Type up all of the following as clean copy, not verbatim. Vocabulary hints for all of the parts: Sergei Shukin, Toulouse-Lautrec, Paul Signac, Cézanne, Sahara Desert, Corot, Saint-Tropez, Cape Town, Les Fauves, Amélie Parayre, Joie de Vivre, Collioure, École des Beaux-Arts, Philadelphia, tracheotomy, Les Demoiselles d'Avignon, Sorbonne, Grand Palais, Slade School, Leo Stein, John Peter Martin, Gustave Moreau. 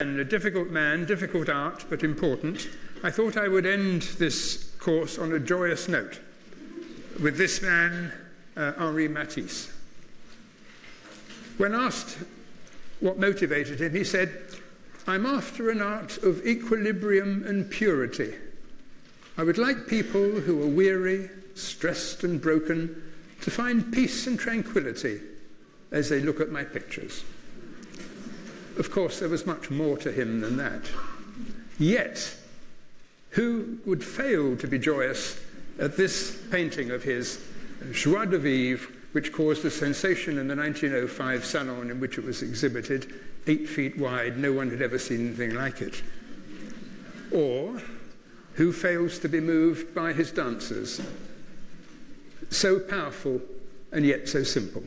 And a difficult man, difficult art, but important, I thought I would end this course on a joyous note with this man, Henri Matisse. When asked what motivated him, he said, "I'm after an art of equilibrium and purity. I would like people who are weary, stressed and broken to find peace and tranquility as they look at my pictures." Of course, there was much more to him than that. Yet, who would fail to be joyous at this painting of his, Joie de Vivre, which caused a sensation in the 1905 salon in which it was exhibited, 8 feet wide, no one had ever seen anything like it. Or, who fails to be moved by his dancers? So powerful and yet so simple.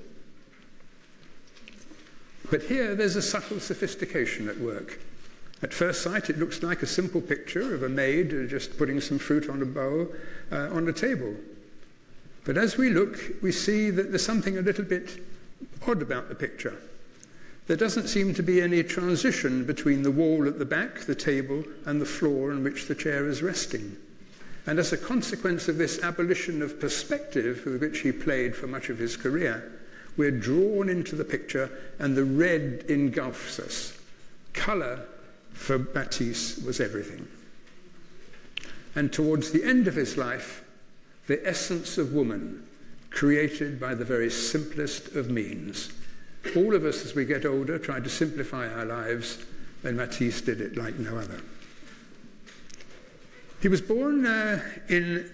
But here, there's a subtle sophistication at work. At first sight, it looks like a simple picture of a maid just putting some fruit on a bowl on a table. But as we look, we see that there's something a little bit odd about the picture. There doesn't seem to be any transition between the wall at the back, the table, and the floor on which the chair is resting. And as a consequence of this abolition of perspective with which he played for much of his career, we're drawn into the picture, and the red engulfs us. Colour, for Matisse, was everything. And towards the end of his life, the essence of woman, created by the very simplest of means. All of us, as we get older, try to simplify our lives, and Matisse did it like no other. He was born in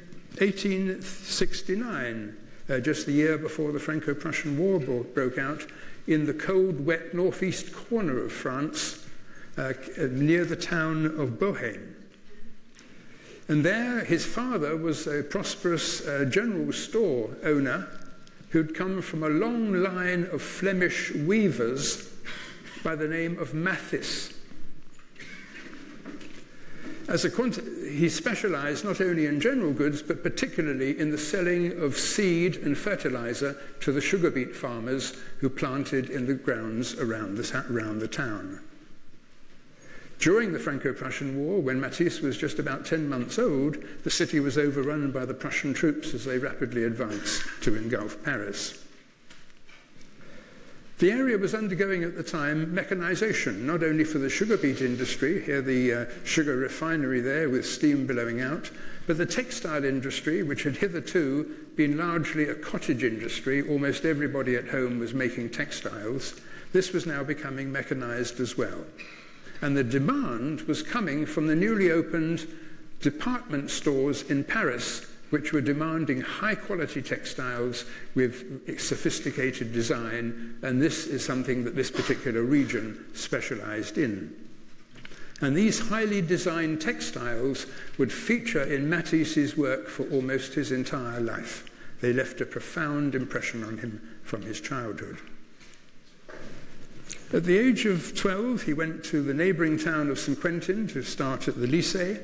1869. Just the year before the Franco-Prussian War broke out, in the cold, wet northeast corner of France, near the town of Bohain. And there, his father was a prosperous general store owner who'd come from a long line of Flemish weavers by the name of Matisse. He specialized not only in general goods, but particularly in the selling of seed and fertilizer to the sugar beet farmers who planted in the grounds around the town. During the Franco-Prussian War, when Matisse was just about 10 months old, the city was overrun by the Prussian troops as they rapidly advanced to engulf Paris. The area was undergoing at the time mechanization, not only for the sugar beet industry, here the sugar refinery there with steam blowing out, but the textile industry, which had hitherto been largely a cottage industry, almost everybody at home was making textiles, this was now becoming mechanized as well. And the demand was coming from the newly opened department stores in Paris, which were demanding high-quality textiles with sophisticated design, and this is something that this particular region specialized in. And these highly designed textiles would feature in Matisse's work for almost his entire life. They left a profound impression on him from his childhood. At the age of 12, he went to the neighboring town of St. Quentin to start at the Lycée.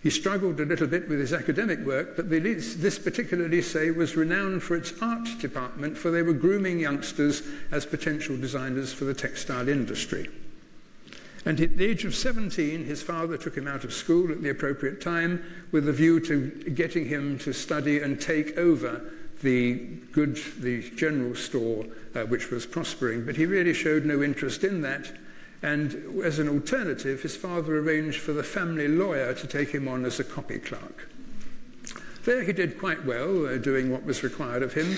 He struggled a little bit with his academic work, but this particular Lycée was renowned for its art department, for they were grooming youngsters as potential designers for the textile industry. And at the age of 17, his father took him out of school at the appropriate time with a view to getting him to study and take over the general store, which was prospering. But he really showed no interest in that. And as an alternative, his father arranged for the family lawyer to take him on as a copy clerk. There he did quite well, doing what was required of him,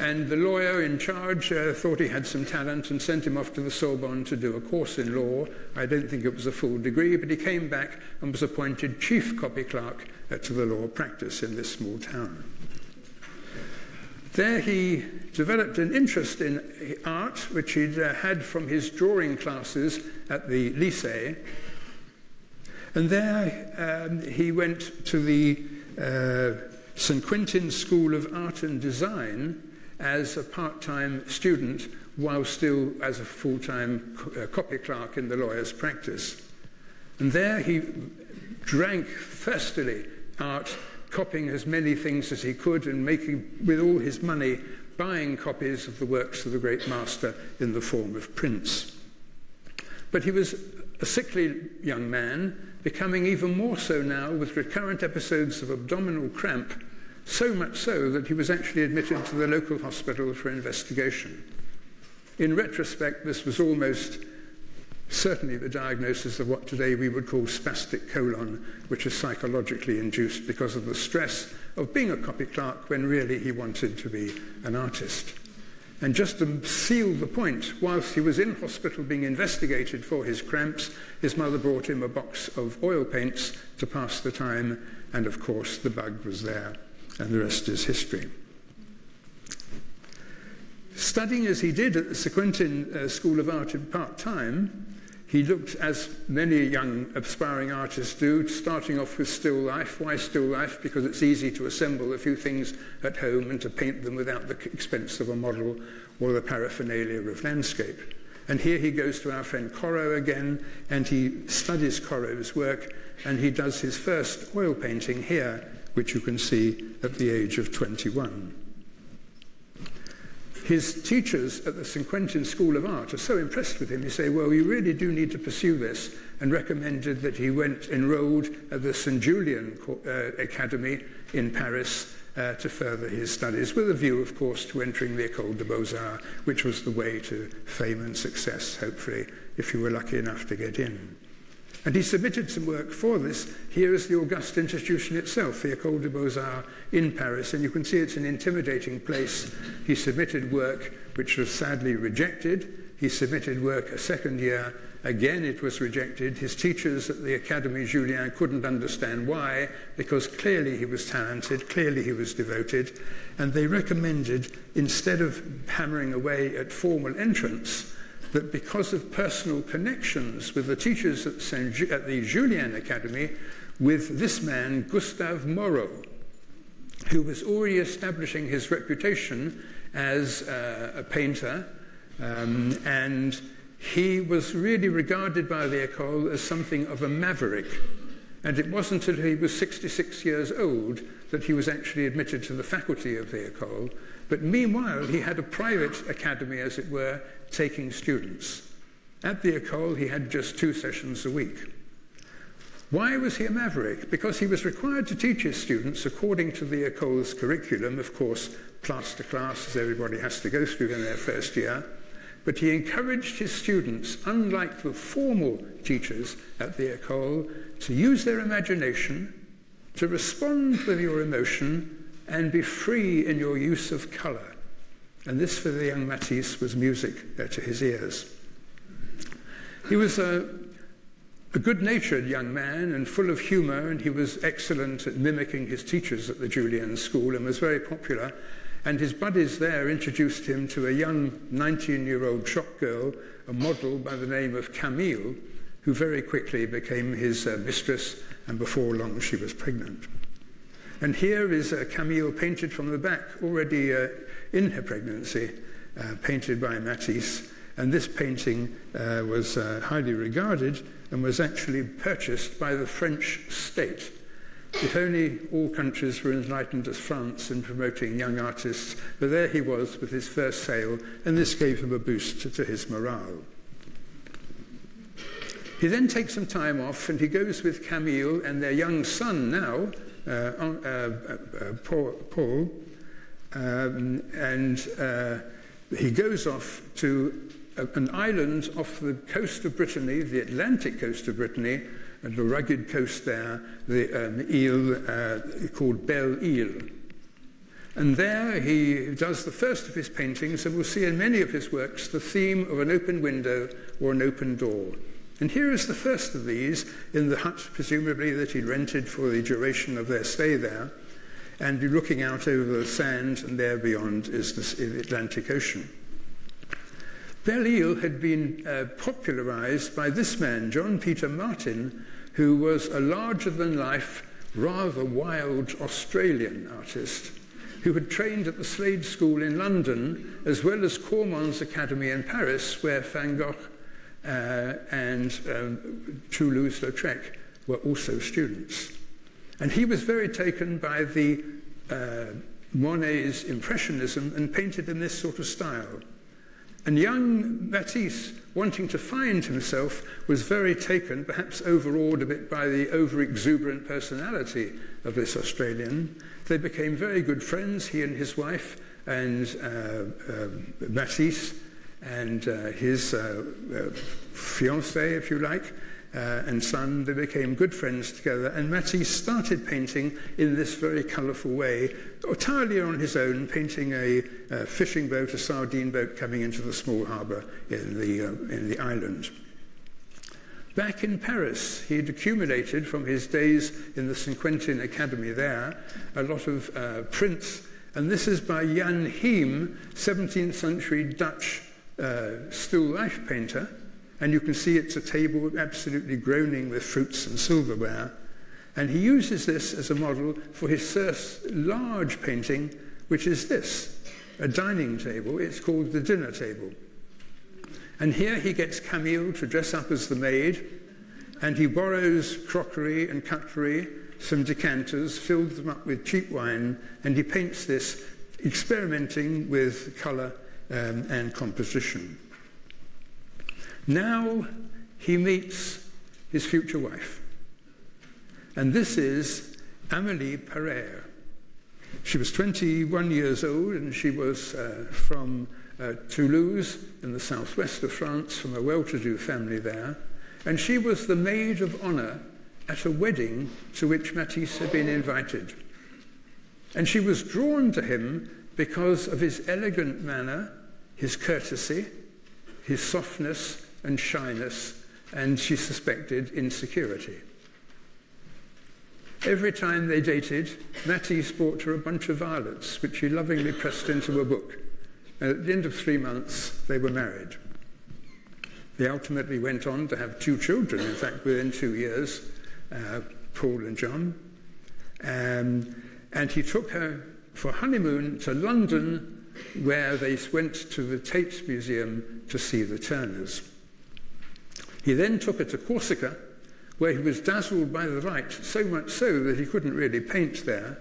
and the lawyer in charge thought he had some talent and sent him off to the Sorbonne to do a course in law. I don't think it was a full degree, but he came back and was appointed chief copy clerk to the law practice in this small town. There he developed an interest in art, which he'd had from his drawing classes at the Lycée. And there he went to the St. Quentin School of Art and Design as a part-time student, while still as a full-time copy clerk in the lawyer's practice. And there he drank thirstily art, copying as many things as he could and making, with all his money, buying copies of the works of the great master in the form of prints. But he was a sickly young man, becoming even more so now with recurrent episodes of abdominal cramp, so much so that he was actually admitted to the local hospital for investigation. In retrospect, this was almost certainly the diagnosis of what today we would call spastic colon, which is psychologically induced because of the stress of being a copy clerk when really he wanted to be an artist. And just to seal the point, whilst he was in hospital being investigated for his cramps, his mother brought him a box of oil paints to pass the time, and of course the bug was there, and the rest is history. Studying as he did at the St. Quentin School of Art in part-time, he looked, as many young aspiring artists do, starting off with still life. Why still life? Because it's easy to assemble a few things at home and to paint them without the expense of a model or the paraphernalia of landscape. And here he goes to our friend Corot again, and he studies Corot's work, and he does his first oil painting here, which you can see at the age of 21. His teachers at the St. Quentin School of Art are so impressed with him, they say, well, you really do need to pursue this, and recommended that he enrolled at the St. Julien Academy in Paris to further his studies, with a view, of course, to entering the École de Beaux-Arts, which was the way to fame and success, hopefully, if you were lucky enough to get in. And he submitted some work for this. Here is the august institution itself, the École des Beaux-Arts in Paris, and you can see it's an intimidating place. He submitted work which was sadly rejected. He submitted work a second year. Again, it was rejected. His teachers at the Académie Julien couldn't understand why, because clearly he was talented, clearly he was devoted, and they recommended, instead of hammering away at formal entrance, that because of personal connections with the teachers at the Julien Academy, with this man, Gustave Moreau, who was already establishing his reputation as a painter, and he was really regarded by the École as something of a maverick. And it wasn't until he was 66 years old that he was actually admitted to the faculty of the École. But meanwhile, he had a private academy, as it were, taking students. At the École, he had just 2 sessions a week. Why was he a maverick? Because he was required to teach his students according to the École's curriculum, of course, class to class, as everybody has to go through in their first year. But he encouraged his students, unlike the formal teachers at the École, to use their imagination, to respond with your emotion, and be free in your use of colour. And this, for the young Matisse, was music to his ears. He was a good-natured young man and full of humour, and he was excellent at mimicking his teachers at the Julian School and was very popular. And his buddies there introduced him to a young 19-year-old shop girl, a model by the name of Camille, who very quickly became his mistress, and before long she was pregnant. And here is Camille painted from the back, already in her pregnancy, painted by Matisse. And this painting was highly regarded and was actually purchased by the French state. If only all countries were enlightened as France in promoting young artists, but there he was with his first sale, and this gave him a boost to his morale. He then takes some time off, and he goes with Camille and their young son now, Paul, he goes off to an island off the coast of Brittany, the Atlantic coast of Brittany, and the rugged coast there, the Île called Belle Isle. And there he does the first of his paintings, and we'll see in many of his works the theme of an open window or an open door. And here is the first of these, in the hut, presumably, that he rented for the duration of their stay there, and you're looking out over the sand, and there beyond is the Atlantic Ocean. Belle Isle had been popularised by this man, John Peter Martin, who was a larger-than-life, rather wild Australian artist, who had trained at the Slade School in London, as well as Cormond's Academy in Paris, where Van Gogh and Toulouse-Lautrec were also students. And he was very taken by the Monet's Impressionism and painted in this sort of style. And young Matisse, wanting to find himself, was very taken, perhaps overawed a bit by the over-exuberant personality of this Australian. They became very good friends, he and his wife, and Matisse and his fiancée, if you like, and son. They became good friends together, and Matisse started painting in this very colourful way, entirely on his own, painting a fishing boat, a sardine boat coming into the small harbour in the island. Back in Paris, he'd accumulated from his days in the St. Quentin Academy there a lot of prints, and this is by Jan Heem, 17th century Dutch still life painter. And you can see it's a table absolutely groaning with fruits and silverware. And he uses this as a model for his first large painting, which is this, a dining table. It's called the dinner table. And here he gets Camille to dress up as the maid, and he borrows crockery and cutlery, some decanters, fills them up with cheap wine, and he paints this, experimenting with colour and composition. Now he meets his future wife, and this is Amélie Parayre. She was 21 years old, and she was from Toulouse in the southwest of France, from a well-to-do family there, and she was the maid of honour at a wedding to which Matisse had been invited. And she was drawn to him because of his elegant manner, his courtesy, his softness and shyness, and she suspected insecurity. Every time they dated, Matisse bought her a bunch of violets, which she lovingly pressed into a book. And at the end of 3 months, they were married. They ultimately went on to have 2 children, in fact, within 2 years, Paul and John. And he took her for honeymoon to London, where they went to the Tate Museum to see the Turners. He then took her to Corsica, where he was dazzled by the light, so much so that he couldn't really paint there.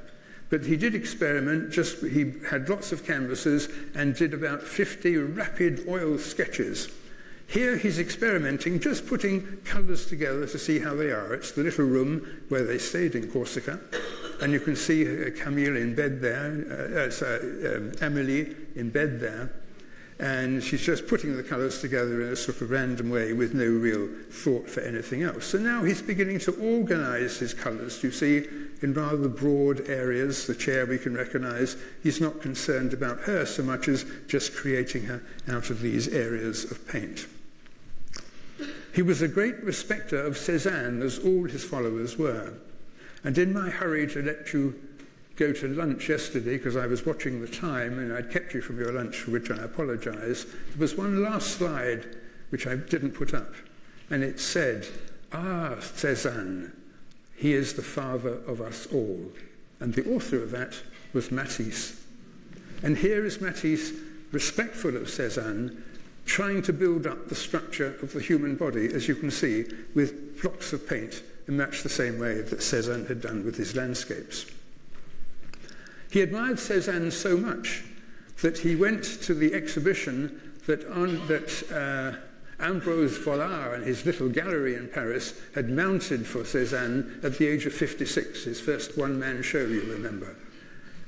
But he did experiment, he had lots of canvases and did about 50 rapid oil sketches. Here he's experimenting, just putting colours together to see how they are. It's the little room where they stayed in Corsica. And you can see Camille in bed there, Amélie in bed there, and she's just putting the colours together in a sort of random way with no real thought for anything else. So now he's beginning to organise his colours, you see, in rather broad areas, the chair we can recognise. He's not concerned about her so much as just creating her out of these areas of paint. He was a great respecter of Cézanne, as all his followers were. And in my hurry to let you go to lunch yesterday, because I was watching the time and I'd kept you from your lunch, for which I apologise, there was one last slide which I didn't put up. And it said, "Ah, Cézanne, he is the father of us all." And the author of that was Matisse. And here is Matisse, respectful of Cézanne, trying to build up the structure of the human body, as you can see, with blocks of paint, in much the same way that Cézanne had done with his landscapes. He admired Cézanne so much that he went to the exhibition that Ambroise Vollard and his little gallery in Paris had mounted for Cézanne at the age of 56, his first one-man show, you remember.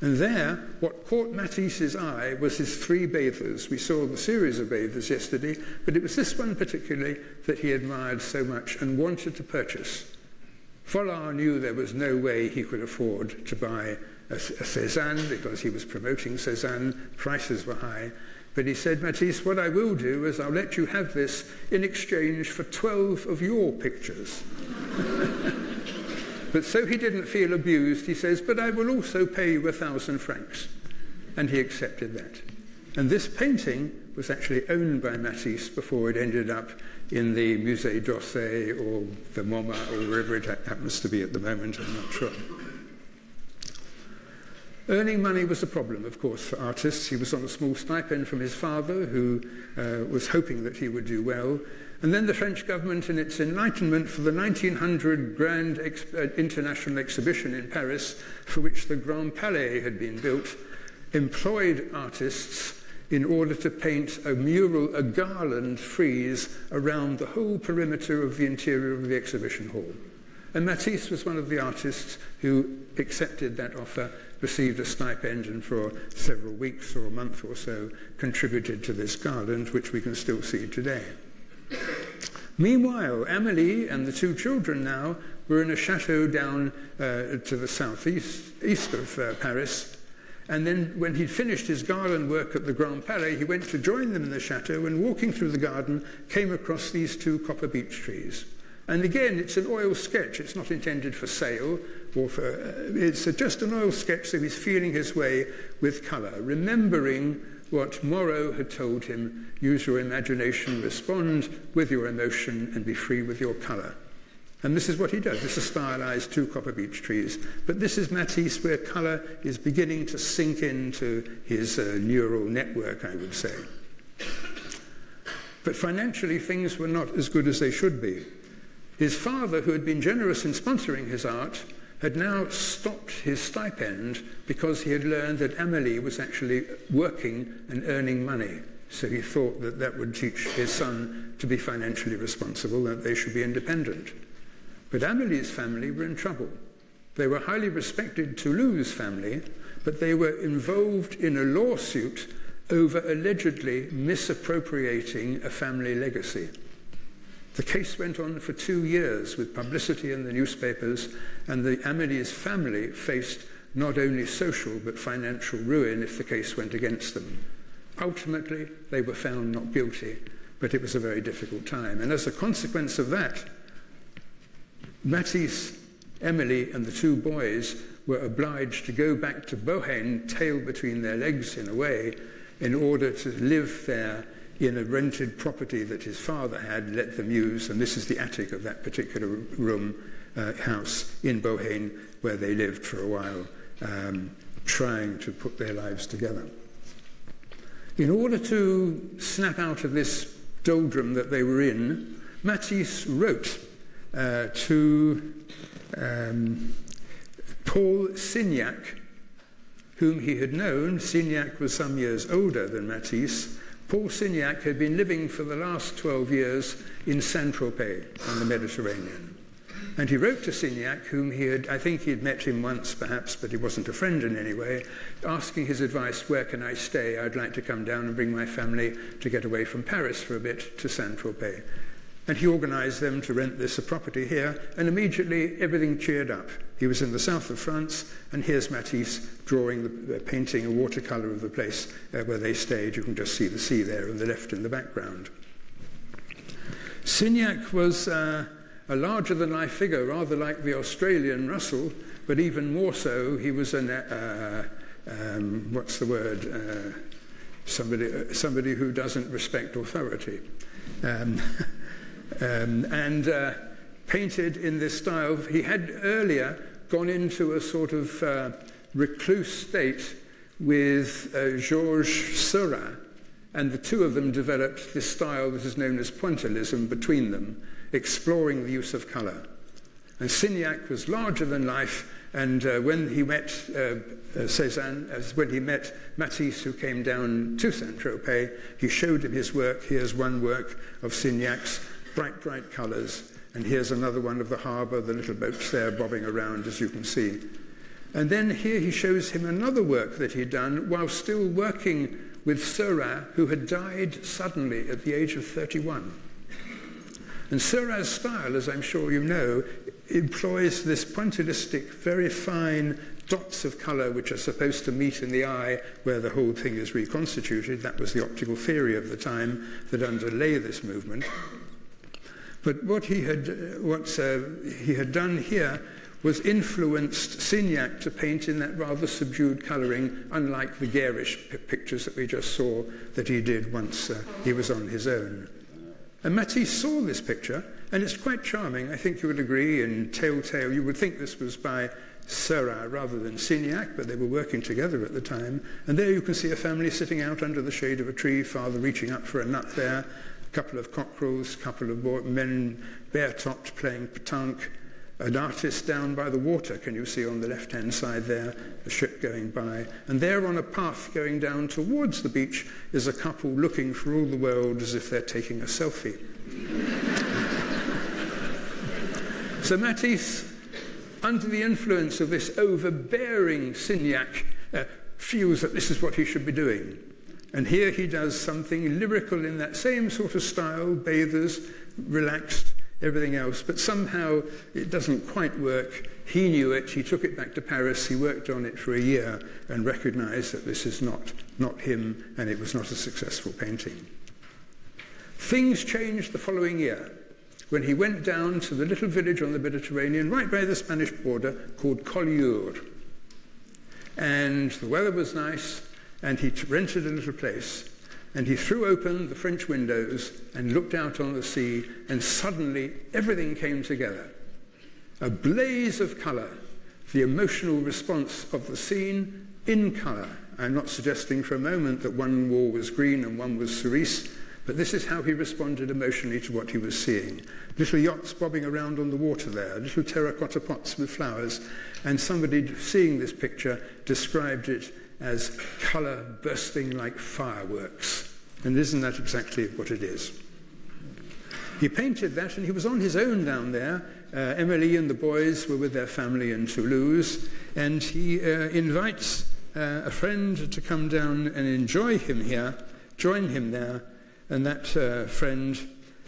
And there, what caught Matisse's eye was his 3 bathers. We saw the series of bathers yesterday, but it was this one particularly that he admired so much and wanted to purchase. Vollard knew there was no way he could afford to buy a Cézanne, because he was promoting Cézanne, prices were high, but he said, "Matisse, what I will do is I'll let you have this in exchange for 12 of your pictures." But so he didn't feel abused, he says, "But I will also pay you 1,000 francs. And he accepted that. And this painting was actually owned by Matisse before it ended up in the Musée d'Orsay or the MoMA or wherever it happens to be at the moment, I'm not sure. Earning money was a problem, of course, for artists. He was on a small stipend from his father, who was hoping that he would do well. And then the French government, in its enlightenment, for the 1900 Grand International Exhibition in Paris, for which the Grand Palais had been built, employed artists in order to paint a mural, a garland frieze around the whole perimeter of the interior of the exhibition hall. And Matisse was one of the artists who accepted that offer, received a stipend, and for several weeks or a month or so contributed to this garland, which we can still see today. Meanwhile, Amélie and the two children now were in a chateau down to the southeast of Paris. And then when he'd finished his garland work at the Grand Palais, he went to join them in the chateau and, walking through the garden, came across these two copper beech trees. And again, it's an oil sketch. It's not intended for sale. Or for, it's just an oil sketch, so he's feeling his way with colour, remembering what Moreau had told him: use your imagination, respond with your emotion, and be free with your colour. And this is what he does. This is stylized two copper beech trees. But this is Matisse, where colour is beginning to sink into his neural network, I would say. But financially, things were not as good as they should be. His father, who had been generous in sponsoring his art, had now stopped his stipend because he had learned that Amélie was actually working and earning money. So he thought that that would teach his son to be financially responsible, that they should be independent. But Amélie's family were in trouble. They were highly respected Toulouse family, but they were involved in a lawsuit over allegedly misappropriating a family legacy. The case went on for 2 years with publicity in the newspapers, and the Amélie's family faced not only social but financial ruin if the case went against them. Ultimately, they were found not guilty, but it was a very difficult time. And as a consequence of that, Matisse, Amélie, and the two boys were obliged to go back to Bohain, tail between their legs in a way, in order to live there in a rented property that his father had let them use, and this is the attic of that particular house in Bohain, where they lived for a while, trying to put their lives together. In order to snap out of this doldrum that they were in, Matisse wrote to Paul Signac, whom he had known. Signac was some years older than Matisse. Paul Signac had been living for the last 12 years in Saint-Tropez on the Mediterranean. And he wrote to Signac, whom he had, I think he had met him once perhaps, but he wasn't a friend in any way, asking his advice: where can I stay? I'd like to come down and bring my family to get away from Paris for a bit to Saint-Tropez. And he organised them to rent this property here, and immediately everything cheered up. He was in the south of France, and here's Matisse drawing, painting a watercolour of the place where they stayed. You can just see the sea there on the left in the background. Signac was a larger-than-life figure, rather like the Australian Russell, but even more so, he was an, what's the word, somebody who doesn't respect authority. Painted in this style. He had earlier gone into a sort of recluse state with Georges Seurat, and the two of them developed this style that is known as pointillism between them, exploring the use of colour. And Signac was larger than life, and when he met Cézanne, when he met Matisse, who came down to Saint-Tropez, he showed him his work. Here's one work of Signac's, bright, bright colours, and here's another one of the harbour, the little boats there bobbing around, as you can see. And then here he shows him another work that he'd done while still working with Seurat, who had died suddenly at the age of 31. And Seurat's style, as I'm sure you know, employs this pointillistic, very fine dots of colour which are supposed to meet in the eye where the whole thing is reconstituted. That was the optical theory of the time that underlay this movement. But what he had done here was influenced Signac to paint in that rather subdued colouring, unlike the garish pictures that we just saw that he did once he was on his own. And Matisse saw this picture, and it's quite charming. I think you would agree, in telltale, you would think this was by Seurat rather than Signac, but they were working together at the time. And there you can see a family sitting out under the shade of a tree, father reaching up for a nut there, couple of cockerels, couple of men bare-topped playing petanque, an artist down by the water. Can you see on the left-hand side there, the ship going by? And there on a path going down towards the beach is a couple looking for all the world as if they're taking a selfie. So Matisse, under the influence of this overbearing Signac, feels that this is what he should be doing. And here he does something lyrical in that same sort of style, bathers, relaxed, everything else, but somehow it doesn't quite work. He knew it, he took it back to Paris, he worked on it for a year and recognized that this is not him, and it was not a successful painting. Things changed the following year when he went down to the little village on the Mediterranean right by the Spanish border called Collioure. And the weather was nice, and he rented a little place, and he threw open the French windows and looked out on the sea, and suddenly everything came together. A blaze of colour, the emotional response of the scene in colour. I'm not suggesting for a moment that one wall was green and one was cerise, but this is how he responded emotionally to what he was seeing. Little yachts bobbing around on the water there, little terracotta pots with flowers, and somebody seeing this picture described it as colour bursting like fireworks. And isn't that exactly what it is? He painted that, and he was on his own down there. Emily and the boys were with their family in Toulouse, and he invites a friend to come down and enjoy him here, join him there, and that friend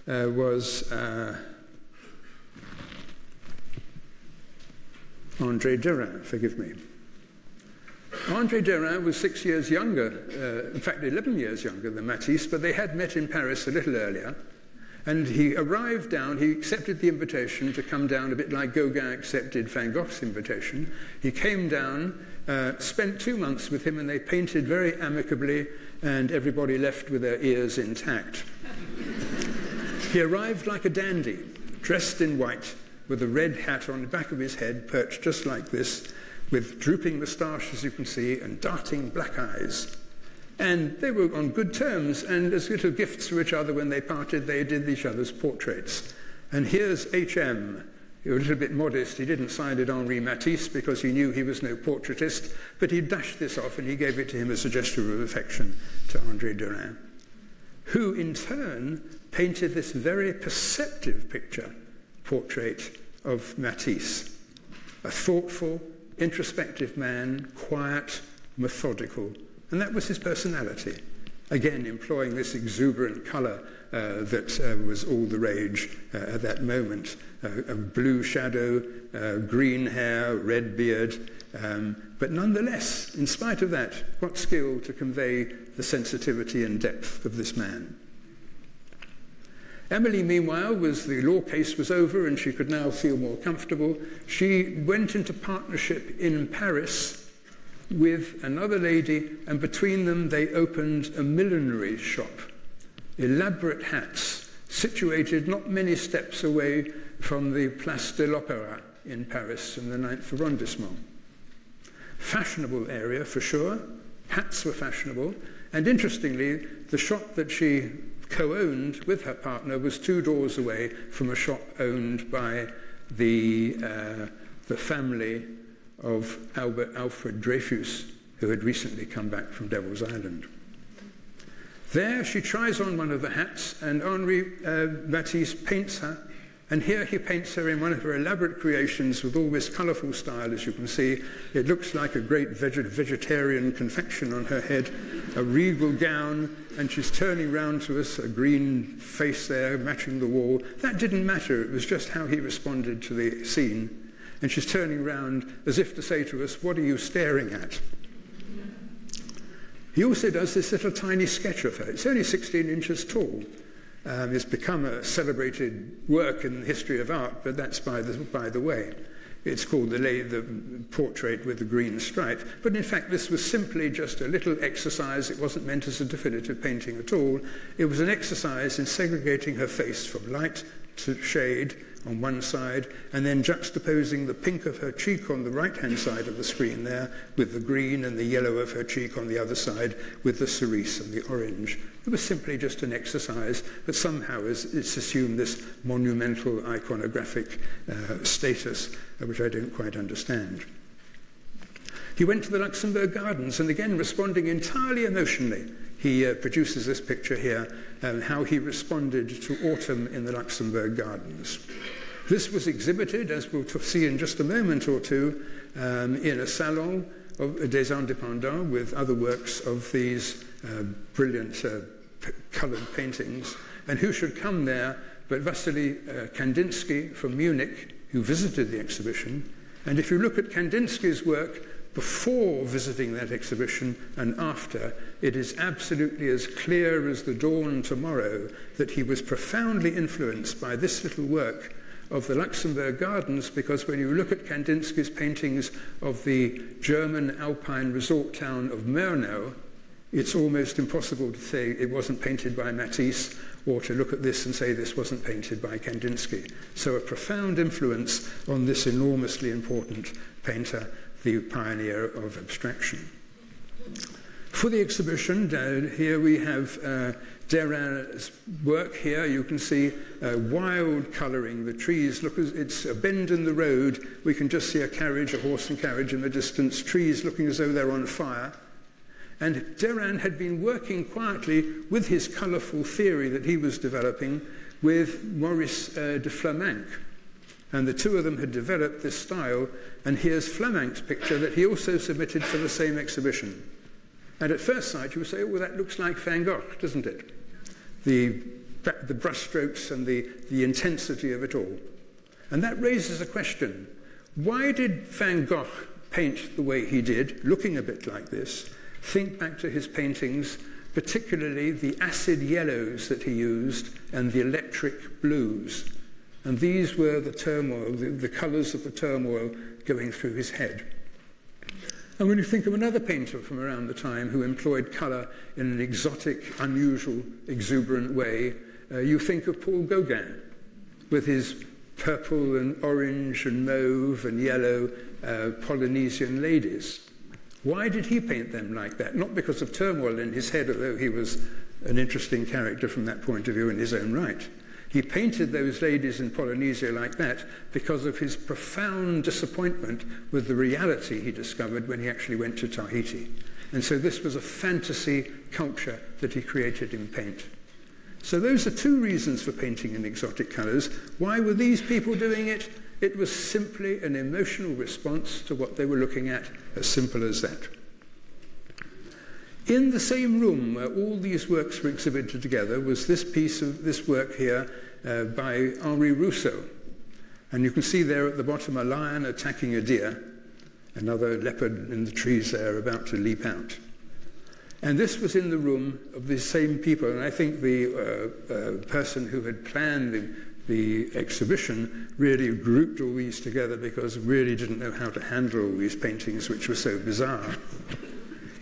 was André Derain, forgive me. André Derain was 6 years younger, in fact 11 years younger than Matisse, but they had met in Paris a little earlier, and he arrived down, he accepted the invitation to come down, a bit like Gauguin accepted Van Gogh's invitation. He came down, spent 2 months with him, and they painted very amicably, and everybody left with their ears intact. He arrived like a dandy, dressed in white, with a red hat on the back of his head, perched just like this, with drooping moustache, as you can see, and darting black eyes. And they were on good terms, and as little gifts for each other when they parted, they did each other's portraits. And here's H.M., a little bit modest. He didn't sign it Henri Matisse because he knew he was no portraitist, but he dashed this off and he gave it to him as a gesture of affection to André Derain, who in turn painted this very perceptive picture, portrait of Matisse, a thoughtful, introspective man, quiet, methodical, and that was his personality. Again, employing this exuberant colour that was all the rage at that moment. A blue shadow, green hair, red beard, but nonetheless, in spite of that, what skill to convey the sensitivity and depth of this man. Emily, meanwhile, the law case was over and she could now feel more comfortable. She went into partnership in Paris with another lady, and between them they opened a millinery shop. Elaborate hats, situated not many steps away from the Place de l'Opéra in Paris in the 9th arrondissement. Fashionable area for sure, hats were fashionable, and interestingly, the shop that she co-owned with her partner was 2 doors away from a shop owned by the family of Alfred Dreyfus, who had recently come back from Devil's Island. There she tries on one of the hats, and Henri Matisse paints her, and here he paints her in one of her elaborate creations with all this colourful style, as you can see. It looks like a great vegetarian confection on her head, a regal gown, and she's turning round to us, a green face there, matching the wall. That didn't matter, it was just how he responded to the scene. And she's turning round as if to say to us, what are you staring at? He also does this little tiny sketch of her. It's only 16 inches tall. It's become a celebrated work in the history of art, but that's by the way. It's called the portrait with the green stripe. But in fact, this was simply just a little exercise. It wasn't meant as a definitive painting at all. It was an exercise in segregating her face from light to shade, on one side, and then juxtaposing the pink of her cheek on the right-hand side of the screen there with the green and the yellow of her cheek on the other side with the cerise and the orange. It was simply just an exercise, but somehow it's assumed this monumental iconographic status, which I don't quite understand. He went to the Luxembourg Gardens, and again, responding entirely emotionally, he produces this picture here, how he responded to autumn in the Luxembourg Gardens. This was exhibited, as we'll see in just a moment or two, in a salon of des Indépendants with other works of these brilliant coloured paintings. And who should come there but Vasily Kandinsky from Munich, who visited the exhibition. And if you look at Kandinsky's work, before visiting that exhibition and after, it is absolutely as clear as the dawn tomorrow that he was profoundly influenced by this little work of the Luxembourg Gardens, because when you look at Kandinsky's paintings of the German alpine resort town of Murnau, it's almost impossible to say it wasn't painted by Matisse, or to look at this and say this wasn't painted by Kandinsky. So a profound influence on this enormously important painter, the pioneer of abstraction. For the exhibition, here we have Derain's work here. You can see wild colouring, the trees. Look, it's a bend in the road. We can just see a carriage, a horse and carriage in the distance, trees looking as though they're on fire. And Derain had been working quietly with his colourful theory that he was developing with Maurice de Flamenc. And the two of them had developed this style, and here's Flamenc's picture that he also submitted for the same exhibition. And at first sight you would say, oh, well, that looks like Van Gogh, doesn't it? The brushstrokes and the intensity of it all. And that raises a question. Why did Van Gogh paint the way he did, looking a bit like this? Think back to his paintings, particularly the acid yellows that he used and the electric blues. And these were the turmoil, the colours of the turmoil going through his head. And when you think of another painter from around the time who employed colour in an exotic, unusual, exuberant way, you think of Paul Gauguin with his purple and orange and mauve and yellow Polynesian ladies. Why did he paint them like that? Not because of turmoil in his head, although he was an interesting character from that point of view in his own right. He painted those ladies in Polynesia like that because of his profound disappointment with the reality he discovered when he actually went to Tahiti. And so this was a fantasy culture that he created in paint. So those are two reasons for painting in exotic colours. Why were these people doing it? It was simply an emotional response to what they were looking at, as simple as that. In the same room where all these works were exhibited together was this piece of this work here by Henri Rousseau. And you can see there at the bottom a lion attacking a deer, another leopard in the trees there about to leap out. And this was in the room of the same people, and I think the person who had planned the exhibition really grouped all these together because really didn't know how to handle all these paintings, which were so bizarre.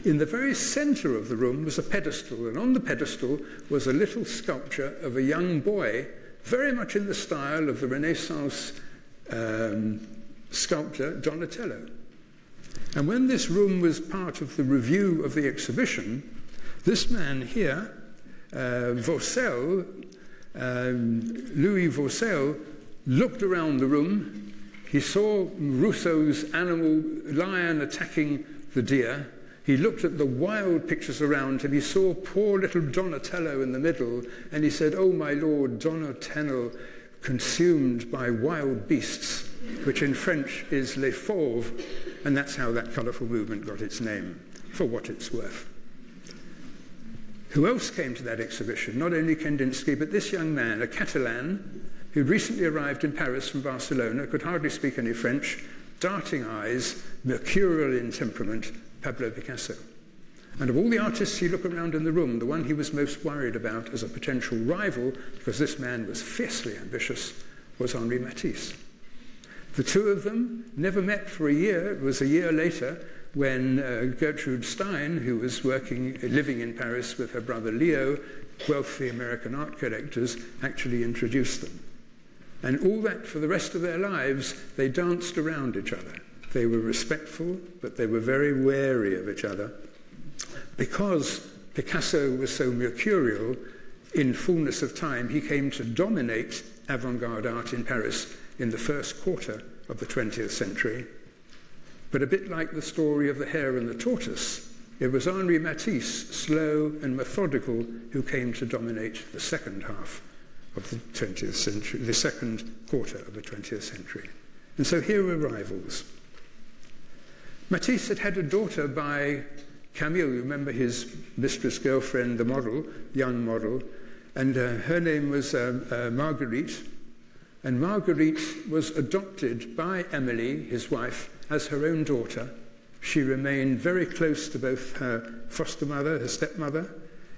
In the very centre of the room was a pedestal, and on the pedestal was a little sculpture of a young boy, very much in the style of the Renaissance sculptor Donatello. And when this room was part of the review of the exhibition, this man here, Louis Vaucel, looked around the room. He saw Rousseau's lion attacking the deer. He looked at the wild pictures around him. He saw poor little Donatello in the middle, and he said, oh, my lord, Donatello, consumed by wild beasts, which in French is les fauves, and that's how that colourful movement got its name, for what it's worth. Who else came to that exhibition? Not only Kandinsky, but this young man, a Catalan, who'd recently arrived in Paris from Barcelona, could hardly speak any French, darting eyes, mercurial in temperament, Pablo Picasso. And of all the artists you look around in the room, the one he was most worried about as a potential rival, because this man was fiercely ambitious, was Henri Matisse. The two of them never met for a year. It was a year later when Gertrude Stein, who was living in Paris with her brother Leo, wealthy American art collectors, actually introduced them. And all that, for the rest of their lives, they danced around each other. They were respectful, but they were very wary of each other. Because Picasso was so mercurial, in fullness of time, he came to dominate avant-garde art in Paris in the first quarter of the 20th century. But a bit like the story of the hare and the tortoise, it was Henri Matisse, slow and methodical, who came to dominate the second half of the 20th century, the second quarter of the 20th century. And so here were rivals. Matisse had had a daughter by Camille, you remember his mistress girlfriend, the model, young model, and her name was Marguerite, and Marguerite was adopted by Amélie, his wife, as her own daughter. She remained very close to both her foster mother, her stepmother,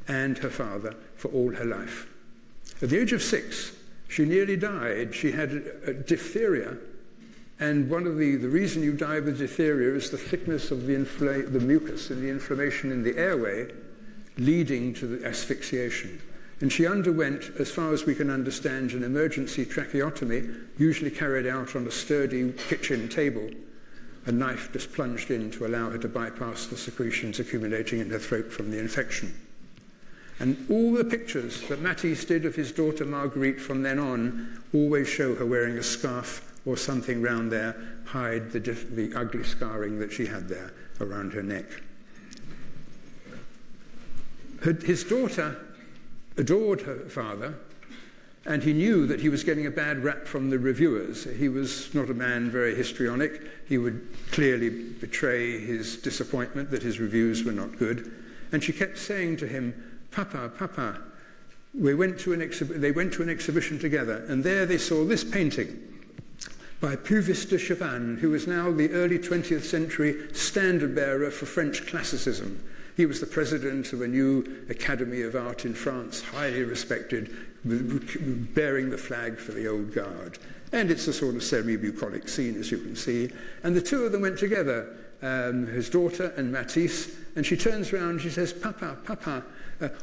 and her father for all her life. At the age of 6, she nearly died. She had a diphtheria, and one of the reason you die with diphtheria is the thickness of the mucus and the inflammation in the airway leading to the asphyxiation. And she underwent, as far as we can understand, an emergency tracheotomy, usually carried out on a sturdy kitchen table, a knife just plunged in to allow her to bypass the secretions accumulating in her throat from the infection. And all the pictures that Matisse did of his daughter Marguerite from then on always show her wearing a scarf or something round there, hide the ugly scarring that she had there around her neck. His daughter adored her father, and he knew that he was getting a bad rap from the reviewers. He was not a man very histrionic. He would clearly betray his disappointment that his reviews were not good. And she kept saying to him, "Papa, Papa." They went to an exhibition together, and there they saw this painting by Puvis de Chavannes, who was now the early 20th century standard-bearer for French classicism. He was the president of a new Academy of Art in France, highly respected, bearing the flag for the old guard. And it's a sort of semi-bucolic scene, as you can see. And the two of them went together, his daughter and Matisse, and she turns around and she says, "Papa, Papa,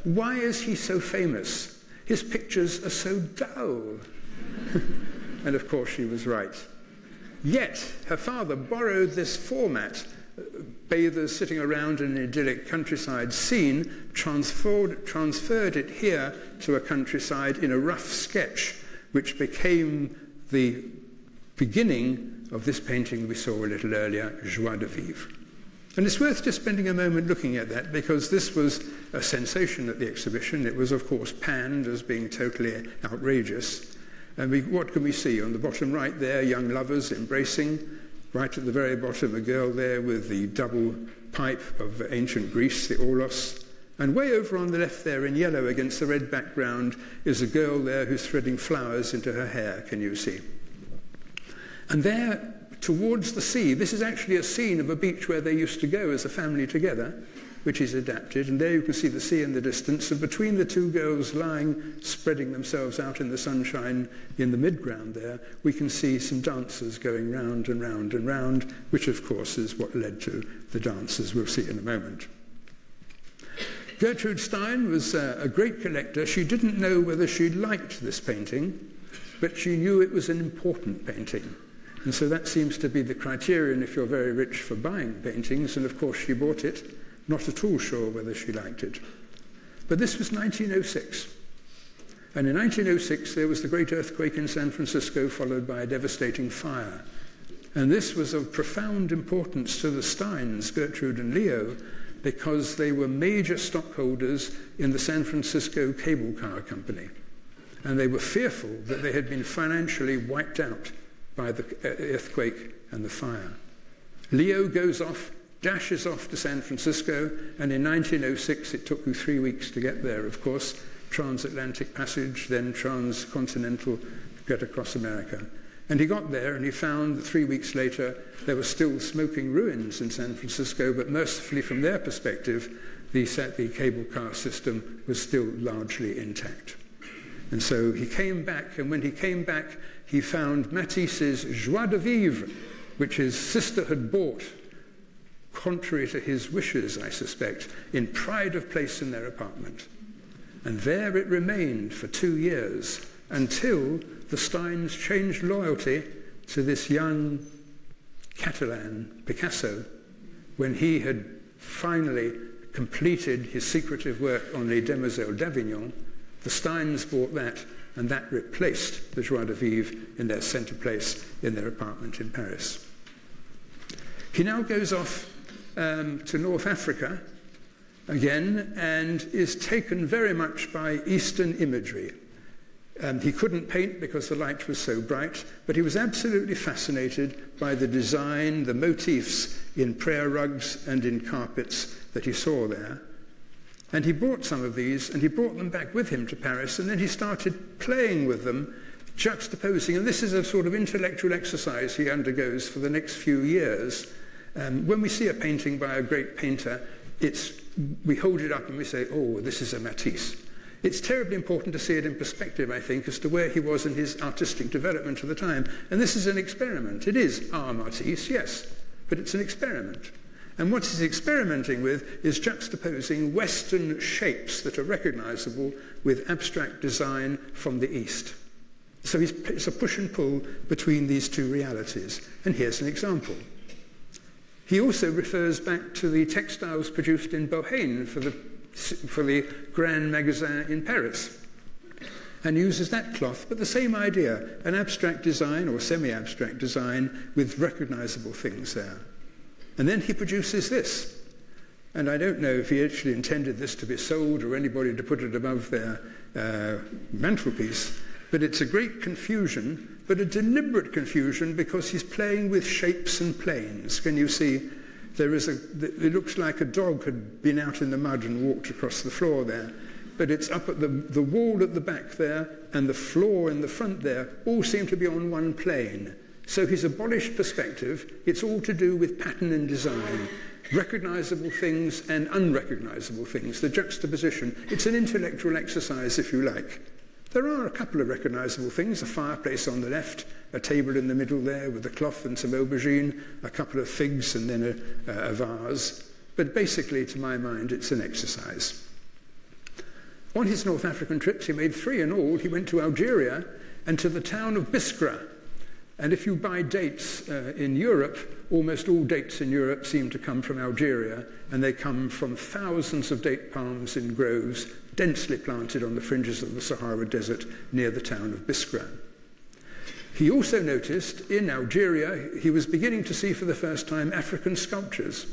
why is he so famous? His pictures are so dull." And of course she was right. Yet her father borrowed this format, bathers sitting around in an idyllic countryside scene, transferred it here to a countryside in a rough sketch, which became the beginning of this painting we saw a little earlier, Joie de Vivre. And it's worth just spending a moment looking at that, because this was a sensation at the exhibition. It was, of course, panned as being totally outrageous. And what can we see? On the bottom right there, young lovers embracing. Right at the very bottom, a girl there with the double pipe of ancient Greece, the aulos. And way over on the left there, in yellow against the red background, is a girl there who's threading flowers into her hair, can you see? And there, towards the sea, this is actually a scene of a beach where they used to go as a family together, which is adapted, and there you can see the sea in the distance, and between the two girls lying, spreading themselves out in the sunshine in the midground there, we can see some dancers going round and round and round, which of course is what led to the dances we'll see in a moment. Gertrude Stein was a great collector. She didn't know whether she liked this painting, but she knew it was an important painting. And so that seems to be the criterion if you're very rich for buying paintings, and of course she bought it, not at all sure whether she liked it. But this was 1906. And in 1906, there was the great earthquake in San Francisco, followed by a devastating fire. And this was of profound importance to the Steins, Gertrude and Leo, because they were major stockholders in the San Francisco Cable Car Company. And they were fearful that they had been financially wiped out by the earthquake and the fire. Leo goes off, dashes off to San Francisco, and in 1906, it took you 3 weeks to get there, of course, transatlantic passage, then transcontinental, get across America. And he got there, and he found that 3 weeks later, there were still smoking ruins in San Francisco, but mercifully from their perspective, the cable car system was still largely intact. And so he came back, and when he came back, he found Matisse's Joie de Vivre, which his sister had bought, contrary to his wishes, I suspect, in pride of place in their apartment. And there it remained for 2 years, until the Steins changed loyalty to this young Catalan, Picasso, when he had finally completed his secretive work on Les Demoiselles d'Avignon. The Steins bought that, and that replaced the Joie de Vivre in their centre place in their apartment in Paris. He now goes off to North Africa again and is taken very much by Eastern imagery. He couldn't paint because the light was so bright, but he was absolutely fascinated by the design, the motifs in prayer rugs and in carpets that he saw there. And he bought some of these, and he brought them back with him to Paris, and then he started playing with them, juxtaposing. And this is a sort of intellectual exercise he undergoes for the next few years. When we see a painting by a great painter, we hold it up and we say, oh, this is a Matisse. It's terribly important to see it in perspective, I think, as to where he was in his artistic development at the time. And this is an experiment. It is our Matisse, yes, but it's an experiment. And what he's experimenting with is juxtaposing Western shapes that are recognizable with abstract design from the East. So it's a push and pull between these two realities. And here's an example. He also refers back to the textiles produced in Bohain for the Grand Magasin in Paris, and uses that cloth, but the same idea, an abstract design or semi-abstract design with recognizable things there. And then he produces this. And I don't know if he actually intended this to be sold or anybody to put it above their mantelpiece, but it's a great confusion, but a deliberate confusion, because he's playing with shapes and planes. Can you see? It looks like a dog had been out in the mud and walked across the floor there, but it's up at the wall at the back there and the floor in the front there all seem to be on one plane. So he's abolished perspective. It's all to do with pattern and design, recognizable things and unrecognizable things, the juxtaposition. It's an intellectual exercise, if you like. There are a couple of recognizable things, a fireplace on the left, a table in the middle there with a cloth and some aubergine, a couple of figs and then a vase. But basically, to my mind, it's an exercise. On his North African trips, he made 3 in all. He went to Algeria and to the town of Biskra. And if you buy dates in Europe, almost all dates in Europe seem to come from Algeria, and they come from thousands of date palms in groves densely planted on the fringes of the Sahara Desert near the town of Biskra. He also noticed in Algeria he was beginning to see for the first time African sculptures.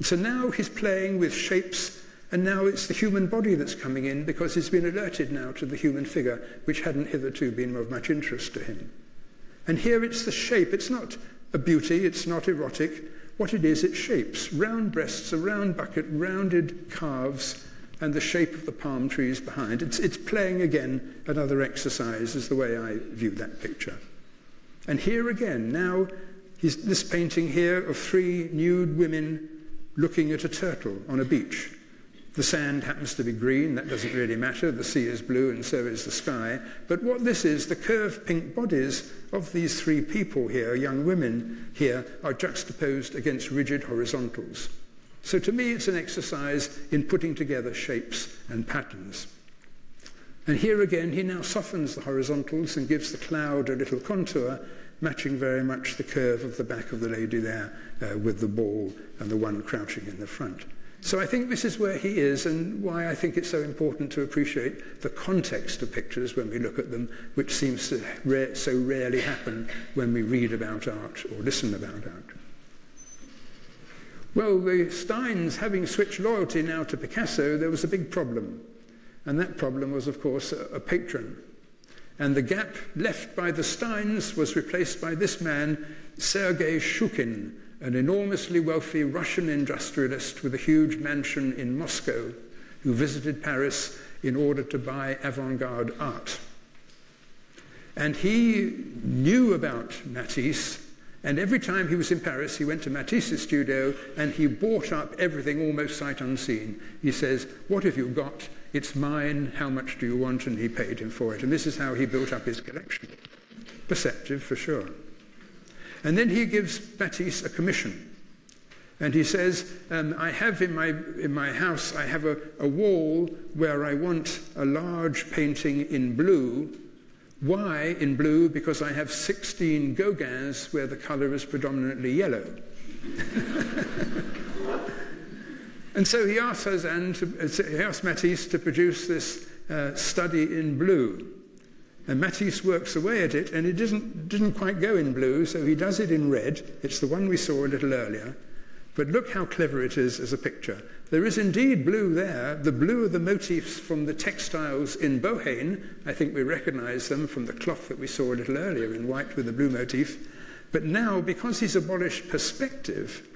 So now he's playing with shapes, and now it's the human body that's coming in, because he's been alerted now to the human figure, which hadn't hitherto been of much interest to him. And here it's the shape. It's not a beauty, it's not erotic. What it is, it's shapes. Round breasts, a round bucket, rounded calves, and the shape of the palm trees behind. It's playing again, another exercise is the way I view that picture. And here again, now, this painting here of 3 nude women looking at a turtle on a beach. The sand happens to be green, that doesn't really matter. The sea is blue and so is the sky. But what this is, the curved pink bodies of these 3 people here, young women here, are juxtaposed against rigid horizontals. So to me, it's an exercise in putting together shapes and patterns. And here again, he now softens the horizontals and gives the cloud a little contour, matching very much the curve of the back of the lady there with the ball and the one crouching in the front. So I think this is where he is, and why I think it's so important to appreciate the context of pictures when we look at them, which seems to so rarely happen when we read about art or listen about art. Well, the Steins, having switched loyalty now to Picasso, there was a big problem. And that problem was, of course, a patron. And the gap left by the Steins was replaced by this man, Sergei Shukin, an enormously wealthy Russian industrialist with a huge mansion in Moscow, who visited Paris in order to buy avant-garde art. And he knew about Matisse, and every time he was in Paris, he went to Matisse's studio and he bought up everything almost sight unseen. He says, "What have you got? It's mine. How much do you want?" And he paid him for it. And this is how he built up his collection. Perceptive, for sure. And then he gives Matisse a commission. And he says, I have in my house, I have a wall where I want a large painting in blue Why in blue? Because I have 16 Gauguins where the color is predominantly yellow. And so he asked Cézanne he asked Matisse to produce this study in blue. And Matisse works away at it, and it didn't quite go in blue, so he does it in red. It's the one we saw a little earlier. But look how clever it is as a picture. There is indeed blue there. The blue are the motifs from the textiles in Bohain. I think we recognize them from the cloth that we saw a little earlier in white with the blue motif. But now, because he's abolished perspective,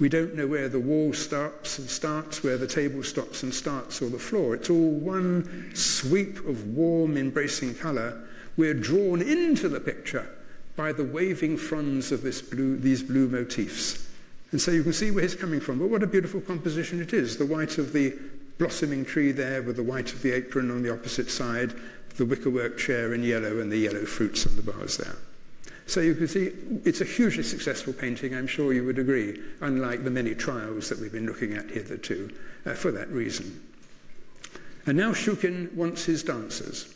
we don't know where the wall stops and starts, where the table stops and starts, or the floor. It's all one sweep of warm, embracing color. We're drawn into the picture by the waving fronds of this blue, these blue motifs. And so you can see where he's coming from. But what a beautiful composition it is. The white of the blossoming tree there with the white of the apron on the opposite side, the wickerwork chair in yellow and the yellow fruits on the bars there. So you can see it's a hugely successful painting, I'm sure you would agree, unlike the many trials that we've been looking at hitherto for that reason. And now Shukin wants his dancers.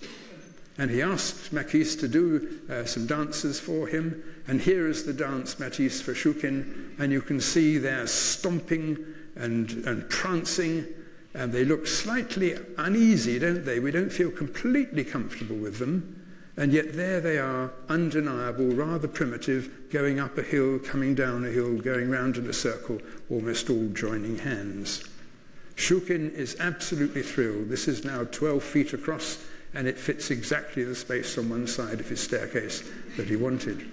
And he asked Matisse to do some dances for him. And here is the dance Matisse for Shukin. And you can see they're stomping and prancing. And they look slightly uneasy, don't they? We don't feel completely comfortable with them. And yet there they are, undeniable, rather primitive, going up a hill, coming down a hill, going round in a circle, almost all joining hands. Shukin is absolutely thrilled. This is now 12 feet across, and it fits exactly the space on one side of his staircase that he wanted.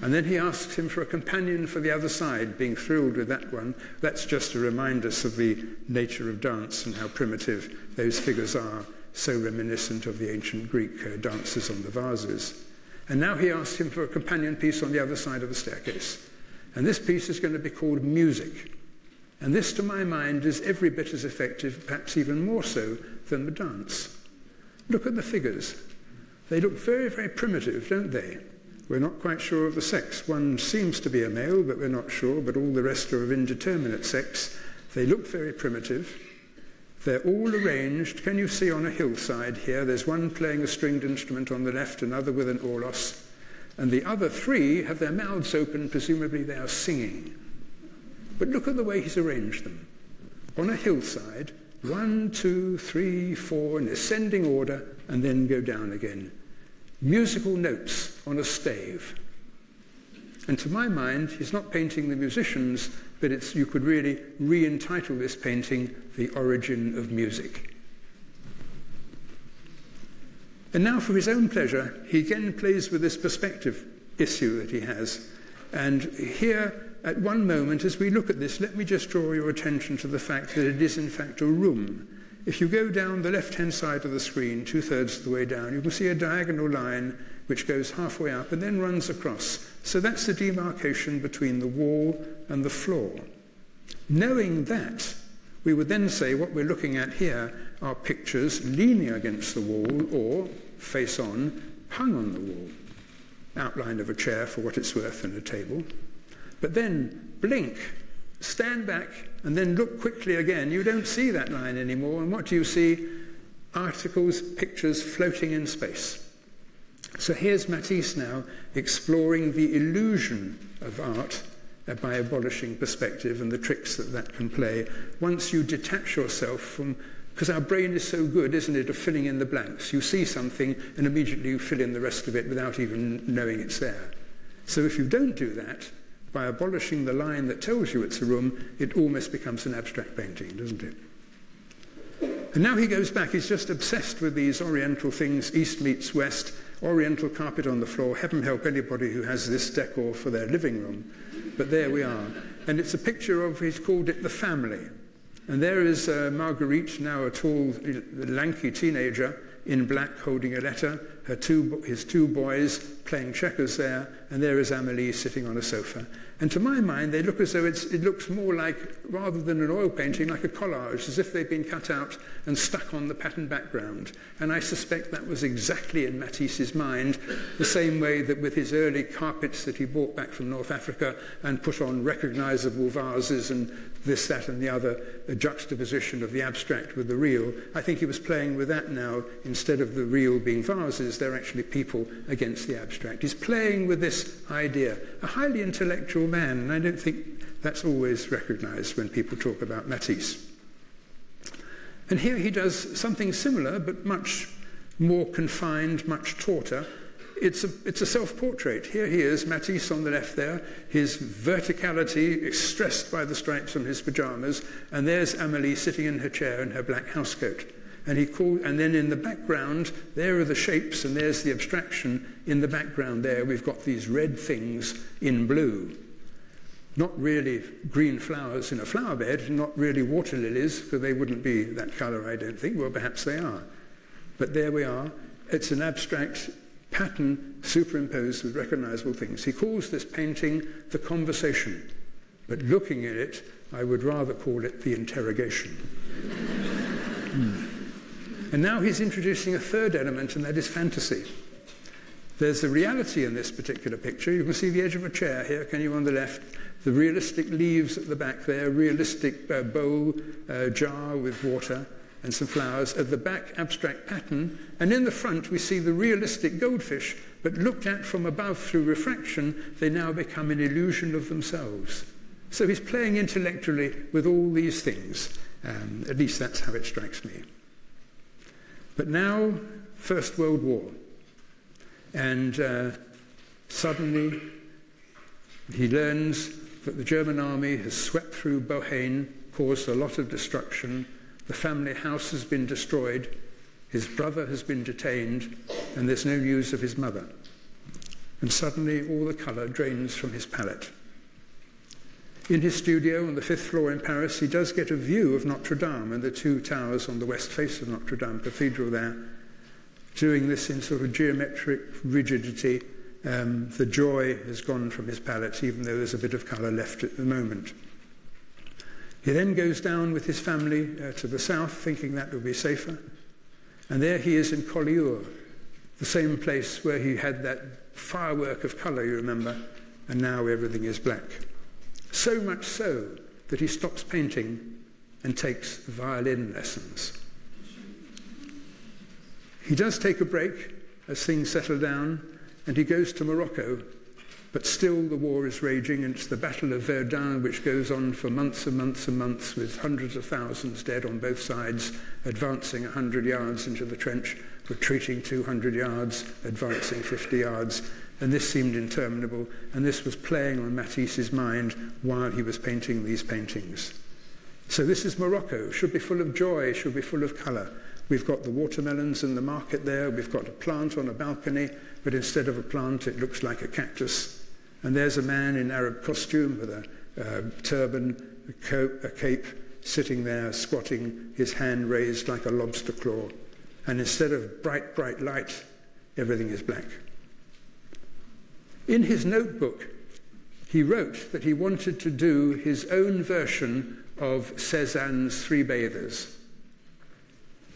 And then he asked him for a companion for the other side, being thrilled with that one. That's just to remind us of the nature of dance and how primitive those figures are, so reminiscent of the ancient Greek dances on the vases. And now he asked him for a companion piece on the other side of the staircase. And this piece is going to be called Music. And this, to my mind, is every bit as effective, perhaps even more so, than the dance. Look at the figures. They look very, very primitive, don't they? We're not quite sure of the sex. One seems to be a male, but we're not sure, but all the rest are of indeterminate sex. They look very primitive. They're all arranged. Can you see on a hillside here? There's one playing a stringed instrument on the left, another with an oros, and the other three have their mouths open. Presumably they are singing. But look at the way he's arranged them. On a hillside, 1, 2, 3, 4, in ascending order, and then go down again. Musical notes on a stave. And to my mind, he's not painting the musicians, but you could really re-entitle this painting The Origin of Music. And now for his own pleasure, he again plays with this perspective issue that he has. And here, at one moment, as we look at this, let me just draw your attention to the fact that it is, in fact, a room. If you go down the left-hand side of the screen, two-thirds of the way down, you can see a diagonal line which goes halfway up and then runs across. So that's the demarcation between the wall and the floor. Knowing that, we would then say what we're looking at here are pictures leaning against the wall or, face on, hung on the wall. Outline of a chair for what it's worth and a table. But then blink, stand back, and then look quickly again. You don't see that line anymore. And what do you see? Articles, pictures floating in space. So here's Matisse now exploring the illusion of art by abolishing perspective and the tricks that that can play. Once you detach yourself from, because our brain is so good, isn't it, of filling in the blanks. You see something and immediately you fill in the rest of it without even knowing it's there. So if you don't do that, by abolishing the line that tells you it's a room, it almost becomes an abstract painting, doesn't it? And now he goes back. He's just obsessed with these Oriental things, East meets West, Oriental carpet on the floor. Heaven help anybody who has this decor for their living room. But there we are. And it's a picture of, he's called it The Family. And there is Marguerite, now a tall, lanky teenager, in black holding a letter, his two boys playing checkers there, and there is Amélie sitting on a sofa. And to my mind, they look as though it looks more like, rather than an oil painting, like a collage, as if they've been cut out and stuck on the pattern background. And I suspect that was exactly in Matisse's mind, the same way that with his early carpets that he brought back from North Africa and put on recognizable vases and this, that and the other, the juxtaposition of the abstract with the real. I think he was playing with that now. Instead of the real being vases, they're actually people against the abstract. He's playing with this idea. A highly intellectual man, and I don't think that's always recognized when people talk about Matisse. And here he does something similar, but much more confined, much tauter. It's a self-portrait. Here he is, Matisse on the left there, his verticality stressed by the stripes on his pyjamas, and there's Amélie sitting in her chair in her black housecoat. And then in the background, there are the shapes, and there's the abstraction. In the background there, we've got these red things in blue. Not really green flowers in a flower bed, not really water lilies, because they wouldn't be that colour, I don't think. Well, perhaps they are. But there we are. It's an abstract pattern superimposed with recognizable things. He calls this painting the conversation, but looking at it, I would rather call it the interrogation. And now he's introducing a third element, and that is fantasy. There's the reality in this particular picture. You can see the edge of a chair here, can you, on the left, the realistic leaves at the back there, realistic bowl, jar with water, and some flowers. At the back, abstract pattern, and in the front we see the realistic goldfish, but looked at from above through refraction, they now become an illusion of themselves. So he's playing intellectually with all these things. At least that's how it strikes me. But now, First World War. And suddenly he learns that the German army has swept through Bohain, caused a lot of destruction. The family house has been destroyed, his brother has been detained, and there's no news of his mother. And suddenly all the colour drains from his palette. In his studio on the 5th floor in Paris, he does get a view of Notre Dame and the two towers on the west face of Notre Dame Cathedral there, doing this in sort of geometric rigidity. The joy has gone from his palette, even though there's a bit of colour left at the moment. He then goes down with his family to the south, thinking that would be safer. And there he is in Collioure, the same place where he had that firework of colour, you remember, and now everything is black. So much so that he stops painting and takes violin lessons. He does take a break as things settle down, and he goes to Morocco. But still the war is raging, and it's the Battle of Verdun, which goes on for months and months and months, with hundreds of thousands dead on both sides, advancing 100 yards into the trench, retreating 200 yards, advancing 50 yards. And this seemed interminable, and this was playing on Matisse's mind while he was painting these paintings. So this is Morocco. It should be full of joy, it should be full of colour. We've got the watermelons in the market there, we've got a plant on a balcony, but instead of a plant it looks like a cactus. And there's a man in Arab costume with a turban, a coat, a cape, sitting there squatting, his hand raised like a lobster claw. And instead of bright, bright light, everything is black. In his notebook, he wrote that he wanted to do his own version of Cézanne's Three Bathers.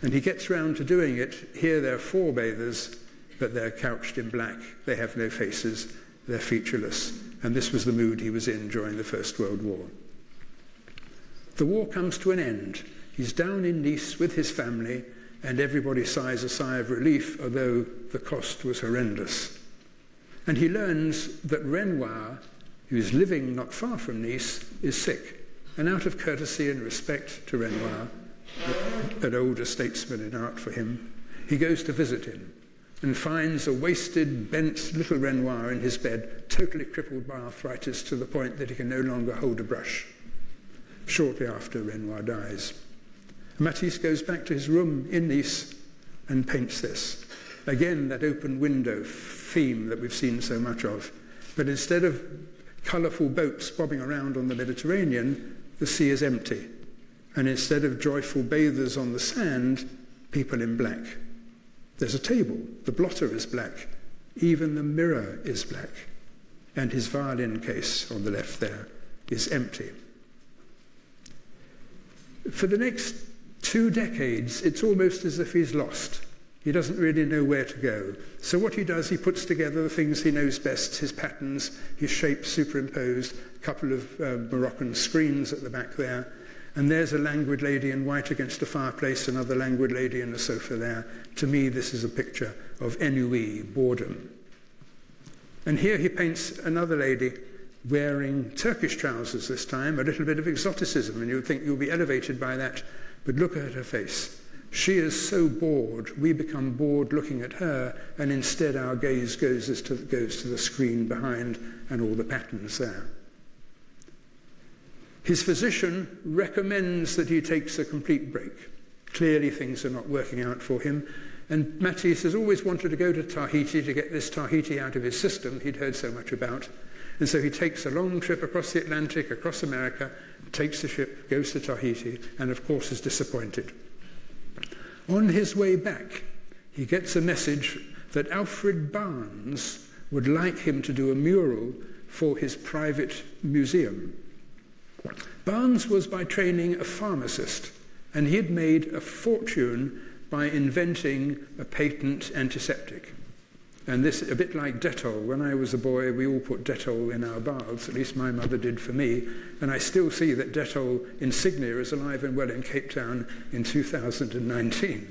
And he gets round to doing it. Here there are four bathers, but they're couched in black. They have no faces. They're featureless. And this was the mood he was in during the First World War. The war comes to an end. He's down in Nice with his family, and everybody sighs a sigh of relief, although the cost was horrendous. And he learns that Renoir, who's living not far from Nice, is sick. And out of courtesy and respect to Renoir, an older statesman in art for him, he goes to visit him and finds a wasted, bent little Renoir in his bed, totally crippled by arthritis to the point that he can no longer hold a brush. Shortly after, Renoir dies. Matisse goes back to his room in Nice and paints this. Again, that open window theme that we've seen so much of. But instead of colourful boats bobbing around on the Mediterranean, the sea is empty. And instead of joyful bathers on the sand, people in black. There's a table. The blotter is black. Even the mirror is black. And his violin case on the left there is empty. For the next 2 decades, it's almost as if he's lost. He doesn't really know where to go. So what he does, he puts together the things he knows best, his patterns, his shapes superimposed, a couple of Moroccan screens at the back there, and there's a languid lady in white against a fireplace, another languid lady in a sofa there. To me, this is a picture of ennui, boredom. And here he paints another lady wearing Turkish trousers this time, a little bit of exoticism, and you'd think you'll be elevated by that, but look at her face. She is so bored, we become bored looking at her, and instead our gaze goes to the screen behind and all the patterns there. His physician recommends that he takes a complete break. Clearly things are not working out for him, and Matisse has always wanted to go to Tahiti to get this Tahiti out of his system he'd heard so much about, and so he takes a long trip across the Atlantic, across America, takes the ship, goes to Tahiti, and of course is disappointed. On his way back, he gets a message that Alfred Barnes would like him to do a mural for his private museum. Barnes was by training a pharmacist, and he had made a fortune by inventing a patent antiseptic. And this, a bit like Dettol, when I was a boy, we all put Dettol in our baths, at least my mother did for me, and I still see that Dettol insignia is alive and well in Cape Town in 2019.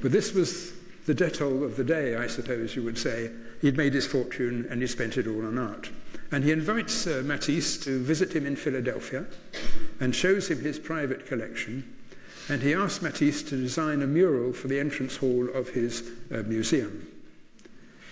But this was the Dettol of the day, I suppose you would say. He'd made his fortune and he spent it all on art. And he invites Matisse to visit him in Philadelphia and shows him his private collection, and he asks Matisse to design a mural for the entrance hall of his museum.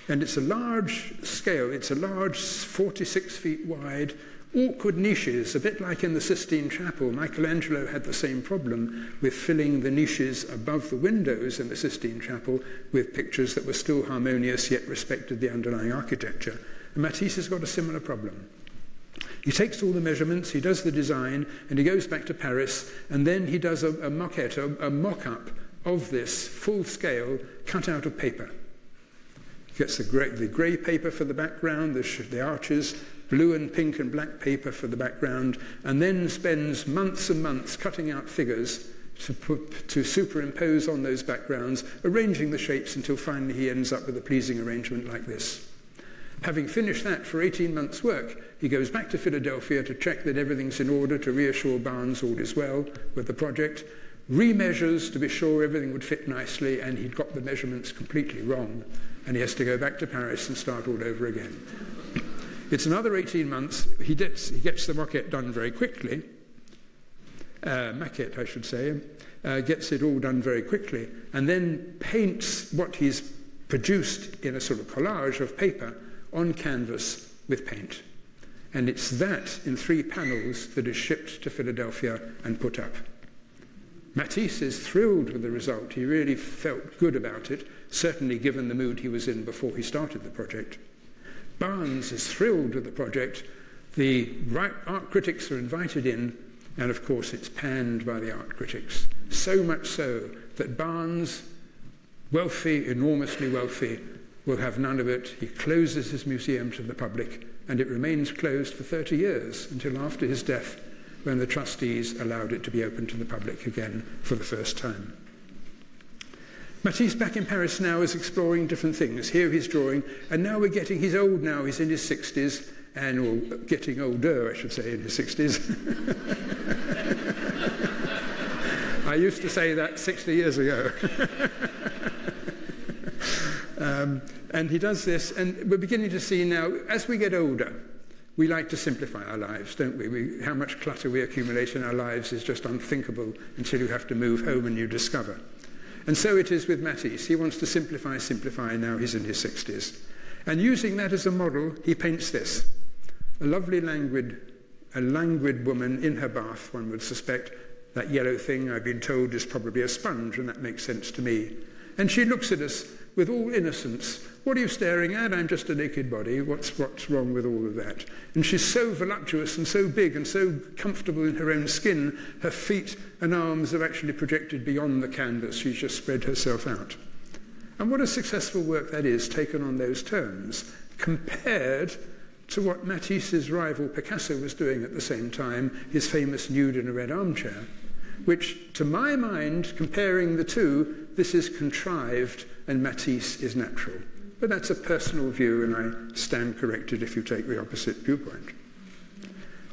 And it's a large scale, it's a large 46 feet wide, awkward niches, a bit like in the Sistine Chapel. Michelangelo had the same problem with filling the niches above the windows in the Sistine Chapel with pictures that were still harmonious yet respected the underlying architecture. And Matisse has got a similar problem. He takes all the measurements, he does the design, and he goes back to Paris, and then he does a maquette, a mock-up of this full scale cut out of paper. Gets the grey paper for the background, the arches, blue and pink and black paper for the background, and then spends months and months cutting out figures to superimpose on those backgrounds, arranging the shapes until finally he ends up with a pleasing arrangement like this. Having finished that for 18 months' work, he goes back to Philadelphia to check that everything's in order, to reassure Barnes all is well with the project, remeasures to be sure everything would fit nicely, and he'd got the measurements completely wrong, and he has to go back to Paris and start all over again. It's another 18 months. He gets the maquette done very quickly, gets it all done very quickly, and then paints what he's produced in a sort of collage of paper on canvas with paint. And it's that in 3 panels that is shipped to Philadelphia and put up. Matisse is thrilled with the result. He really felt good about it, certainly given the mood he was in before he started the project. Barnes is thrilled with the project. The art critics are invited in, and of course it's panned by the art critics. So much so that Barnes, wealthy, enormously wealthy, will have none of it. He closes his museum to the public, and it remains closed for 30 years until after his death, when the trustees allowed it to be open to the public again for the first time. Matisse, back in Paris now, is exploring different things. Here he's drawing, and now we're getting, he's old now, he's in his 60s, and, or getting older, I should say, in his 60s. I used to say that 60 years ago. And he does this, and we're beginning to see now, as we get older, we like to simplify our lives, don't we? How much clutter we accumulate in our lives is just unthinkable until you have to move home and you discover. And so it is with Matisse. He wants to simplify, now he's in his 60s. And using that as a model, he paints this. A lovely languid woman in her bath, one would suspect. That yellow thing, I've been told, is probably a sponge, and that makes sense to me. And she looks at us with all innocence. What are you staring at? I'm just a naked body. What's wrong with all of that? And she's so voluptuous and so big and so comfortable in her own skin, her feet and arms are actually projected beyond the canvas. She's just spread herself out. And what a successful work that is, taken on those terms, compared to what Matisse's rival Picasso was doing at the same time, his famous nude in a red armchair. which, to my mind, comparing the two, this is contrived and Matisse is natural. But that's a personal view, and I stand corrected if you take the opposite viewpoint.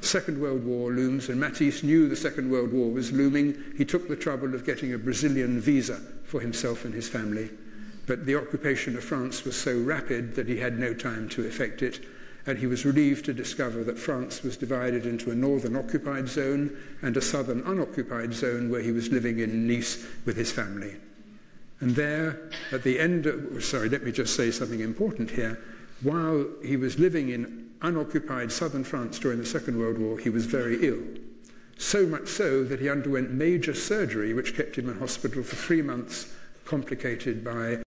Second World War looms, and Matisse knew the Second World War was looming. He took the trouble of getting a Brazilian visa for himself and his family. But the occupation of France was so rapid that he had no time to effect it, and he was relieved to discover that France was divided into a northern occupied zone and a southern unoccupied zone where he was living in Nice with his family. And there, at the end of, sorry, let me just say something important here. While he was living in unoccupied southern France during the Second World War, he was very ill. So much so that he underwent major surgery, which kept him in hospital for 3 months, complicated by